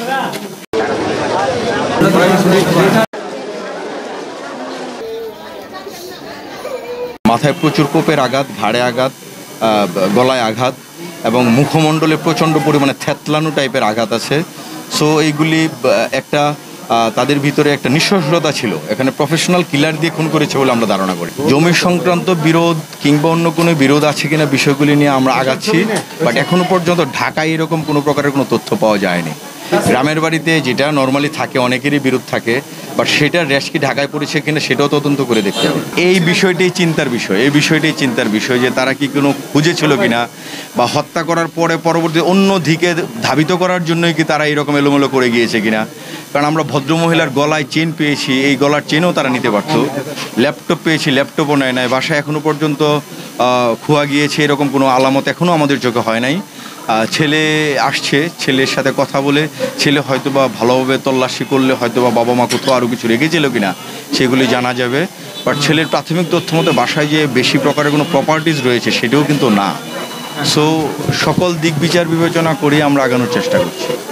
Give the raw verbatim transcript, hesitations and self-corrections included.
মাথায় প্রচুর কোপের আঘাত, ঘাড়ে আঘাত, গলায় আঘাত এবং মুখমণ্ডলে প্রচণ্ড পরিমাণে থেতলানো টাইপের আঘাত আছে। সো এইগুলি একটা তাদের ভিতরে একটা নিঃস্বার্থতা ছিল। এখানে প্রফেশনাল কিলার দিয়ে খুন করেছে বলে আমরা ধারণা করি। জমি সংক্রান্ত বিরোধ কিংবা অন্য কোনো বিরোধ আছে কিনা বিষয়গুলি নিয়ে আমরা আগাচ্ছি, বাট এখনো পর্যন্ত ঢাকায় এরকম কোনো প্রকারের কোনো তথ্য পাওয়া যায়নি। গ্রামের বাড়িতে যেটা নর্মালি থাকে, অনেকেরই বিরোধ থাকে, বাট সেটার র্যাশ কি ঢাকায় পড়েছে কিনা সেটাও তদন্ত করে দেখতে হবে। এই বিষয়টি চিন্তার বিষয়, এই বিষয়টি চিন্তার বিষয় যে তারা কি কোনো খুঁজেছিল কিনা বা হত্যা করার পরে পরবর্তী অন্য দিকে ধাবিত করার জন্যই কি তারা এরকম এলোমেলো করে গিয়েছে কিনা। কারণ আমরা ভদ্রমহিলার গলায় চেন পেয়েছি, এই গলার চেনও তারা নিতে পারত। ল্যাপটপ পেয়েছি, ল্যাপটপও নেয় নাই। বাসায় এখনও পর্যন্ত খোয়া গিয়েছে এরকম কোনো আলামত এখনও আমাদের চোখে হয় নাই। ছেলে আসছে, ছেলের সাথে কথা বলে ছেলে হয়তো বা ভালোভাবে তল্লাশি করলে হয়তো বা বাবা মা কোথাও আরও কিছু রেখেছিল কিনা সেগুলি জানা যাবে। বাট ছেলের প্রাথমিক তথ্য মতো বাসায় যে বেশি প্রকারের কোনো প্রপার্টিস রয়েছে সেটাও কিন্তু না। সো সকল দিক বিচার বিবেচনা করে আমরা আগানোর চেষ্টা করছি।